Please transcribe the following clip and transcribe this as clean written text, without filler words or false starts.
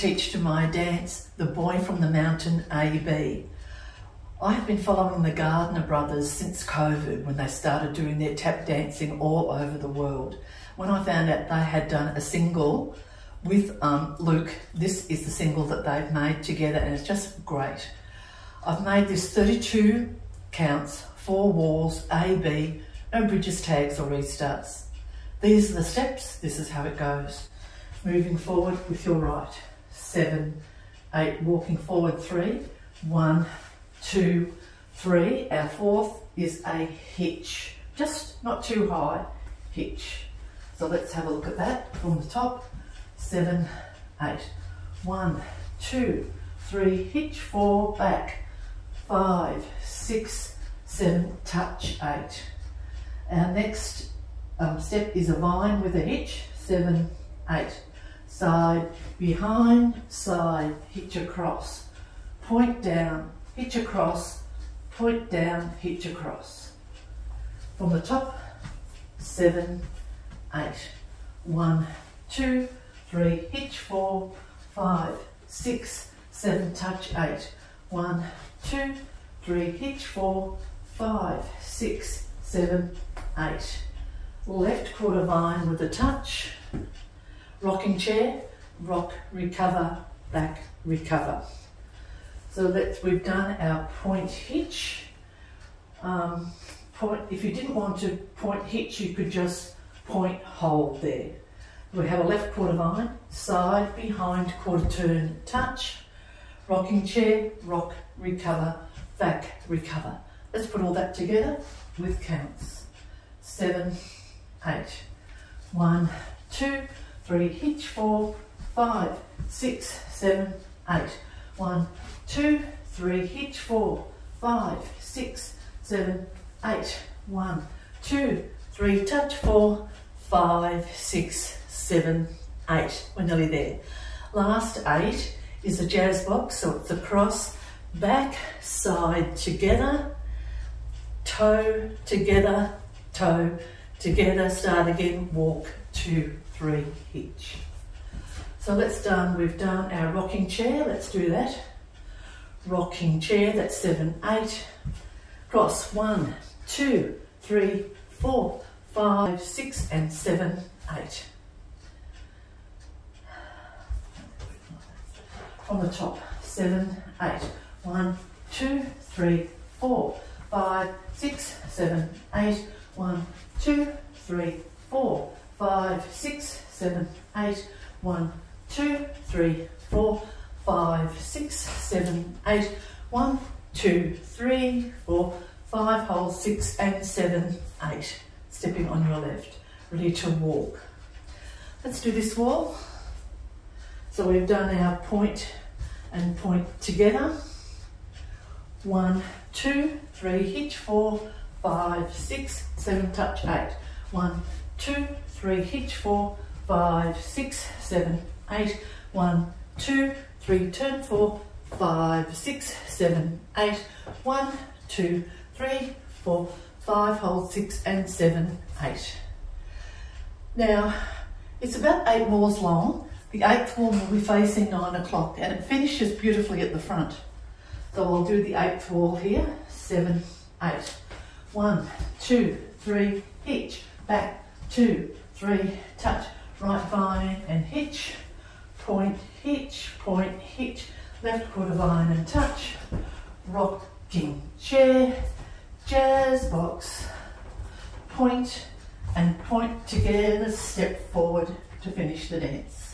teach to my dance, The Boy from the Mountain, A.B. I have been following the Gardiner Brothers since COVID, when they started doing their tap dancing all over the world. When I found out they had done a single with Luke, this is the single that they've made together, and it's just great. I've made this 32 counts, 4 walls, A.B., no bridges, tags or restarts. These are the steps, this is how it goes. Moving forward with your right, 7, 8, walking forward 3, 1, 2, 3, our fourth is a hitch, just not too high, hitch. So let's have a look at that from the top, 7, 8, 1, 2, 3, hitch, 4, back, 5, 6, 7, touch, 8. Our next step is a vine with a hitch, 7, 8. Side, behind, side, hitch across, point down, hitch across, point down, hitch across. From the top, 7, 8. 1, 2, 3, hitch, 4, 5, 6, 7, touch, 8. 1, 2, 3, hitch, 4, 5, 6, 7, 8. Left quarter vine with a touch. Rocking chair, rock, recover, back, recover. So we've done our point hitch. If you didn't want to point hitch, you could just point hold there. We have a left quarter vine, side, behind, quarter turn, touch. Rocking chair, rock, recover, back, recover. Let's put all that together with counts. 7, 8. 1, 2, 3, hitch, 4, 5, 6, 7, 8. 1, 2, 3, hitch, 4, 5, 6, 7, 8. 1, 2, 3, touch, 4, 5, 6, 7, 8. We're nearly there. Last 8 is a jazz box, so it's across, back, side, together, toe, together, toe, together, start again, walk, 2, 3, hitch. So we've done our rocking chair, let's do that. Rocking chair, that's 7, 8. Cross, 1, 2, 3, 4, 5, 6, and 7, 8. From the top, 7, 8. 1, 2, 3, 4, 5, 6, 7, 8. 1, 2, 3, 4, 5, 6, 7, 8. 1, 2, 3, 4, 5, 6, 7, 8. 1, 2, 3, 4, 5, hold, 6, and 7, 8. Stepping on your left, ready to walk. Let's do this wall. So we've done our point and point together. 1, 2, 3, hitch, 4, 5, 6, 7, touch, 8. 1, 2, 3, hitch, 4, 5, 6, 7, 8. 1, 2, 3, turn, 4, 5, 6, 7, 8. 1, 2, 3, 4, 5, hold, 6, and 7, 8. Now, it's about 8 walls long. The 8th wall will be facing 9 o'clock, and it finishes beautifully at the front. So I'll do the 8th wall here, 7, 8. 1, 2, 3, hitch, back, 2, 3, touch, right vine and hitch, point, hitch, point, hitch, left quarter vine and touch, rocking chair, jazz box, point and point together, step forward to finish the dance.